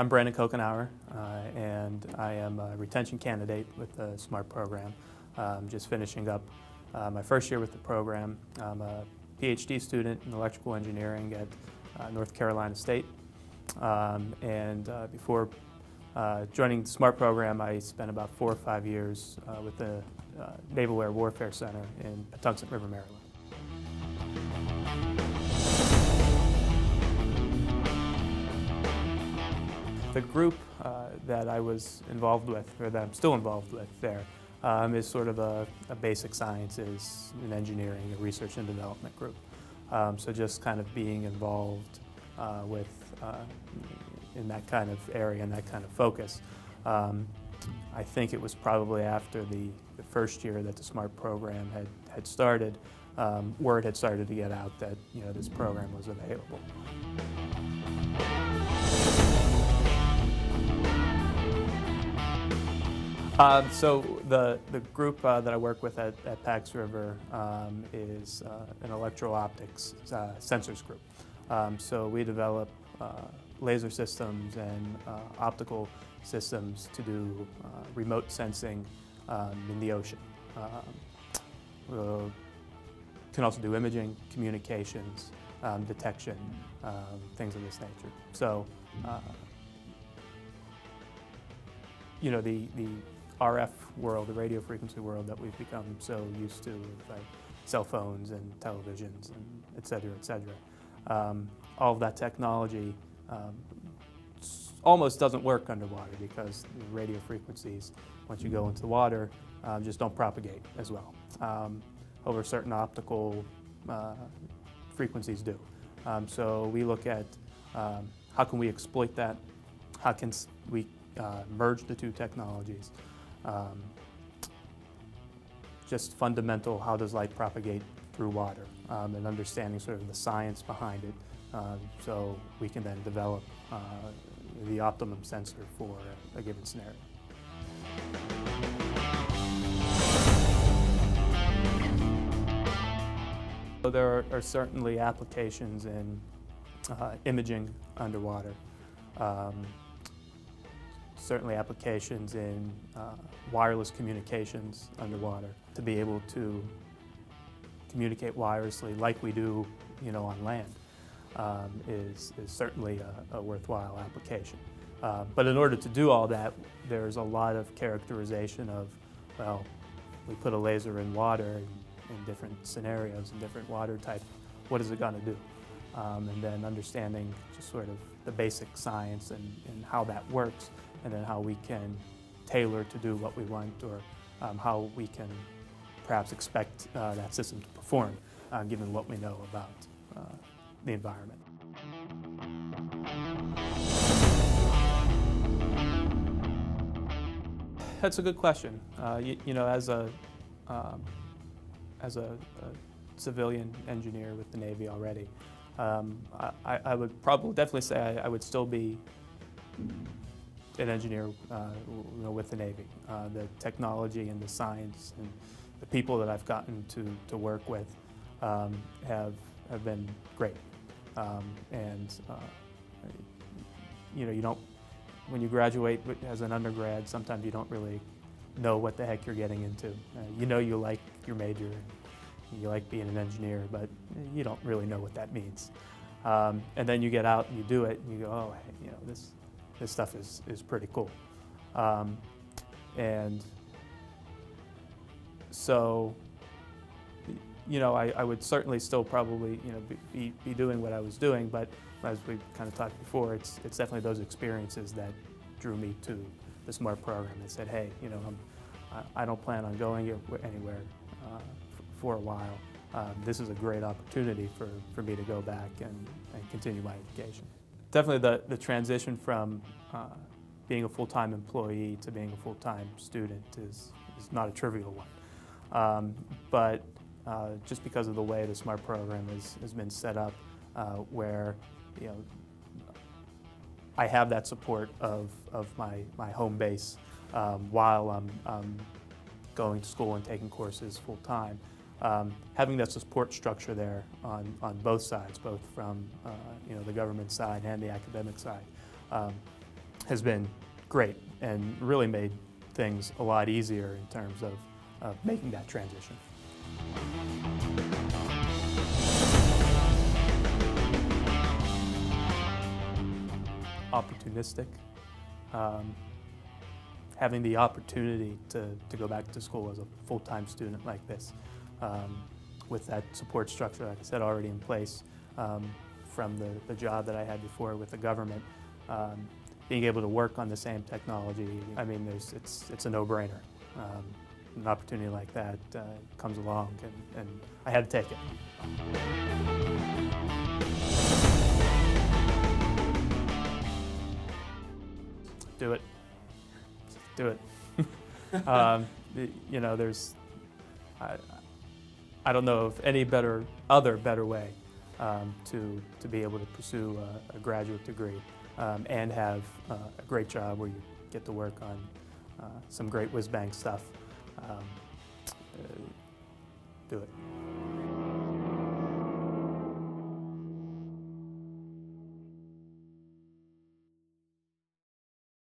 I'm Brandon Cochenour, and I am a retention candidate with the SMART program. I'm just finishing up my first year with the program. I'm a PhD student in electrical engineering at North Carolina State. Before joining the SMART program, I spent about 4 or 5 years with the Naval Air Warfare Center in Patuxent River, Maryland. The group that I was involved with, or that I'm still involved with there, is sort of a basic sciences and engineering, a research and development group. So just kind of being involved in that kind of area and that kind of focus. I think it was probably after the first year that the SMART program had started, word had started to get out that this program was available. So the group that I work with at Patuxent River is an electro-optics sensors group. So we develop laser systems and optical systems to do remote sensing in the ocean. We can also do imaging, communications, detection, things of this nature. So the RF world, the radio frequency world that we've become so used to with like cell phones and televisions and et cetera, all of that technology almost doesn't work underwater because the radio frequencies, once you go into the water, just don't propagate as well. Over certain optical frequencies do. So we look at how can we exploit that, how can we merge the two technologies. Just fundamental, how does light propagate through water, and understanding sort of the science behind it, so we can then develop the optimum sensor for a given scenario. So there are certainly applications in imaging underwater, certainly applications in wireless communications underwater, to be able to communicate wirelessly like we do, on land, is certainly a worthwhile application. But in order to do all that, there's a lot of characterization of, well, we put a laser in water in different scenarios, in different water types, what is it going to do? And then understanding just sort of the basic science and how that works, and then how we can tailor to do what we want, or how we can perhaps expect that system to perform, given what we know about the environment. That's a good question. As a civilian engineer with the Navy already, I would probably definitely say I would still be an engineer with the Navy. The technology and the science and the people that I've gotten to work with have been great. You don't, when you graduate as an undergrad, sometimes you don't really know what the heck you're getting into. You like your major, you like being an engineer, but you don't really know what that means. And then you get out and you do it, and you go, oh, this stuff is pretty cool. And so, I would certainly still probably be doing what I was doing, but as we kind of talked before, it's definitely those experiences that drew me to the SMART program that said, hey, I don't plan on going anywhere for a while. This is a great opportunity for me to go back and continue my education. Definitely the transition from being a full-time employee to being a full-time student is not a trivial one. But just because of the way the SMART program has been set up, where I have that support of my home base while I'm going to school and taking courses full-time, having that support structure there on both sides, both from the government side and the academic side, has been great and really made things a lot easier in terms of making that transition. Opportunistic. Having the opportunity to go back to school as a full-time student like this, with that support structure, like I said, already in place from the job that I had before with the government, being able to work on the same technology, I mean, it's a no-brainer. An opportunity like that comes along, and I had to take it. Do it. Do it. You know, there's, I don't know of any other better way to be able to pursue a graduate degree and have a great job where you get to work on some great whiz-bang stuff. Do it.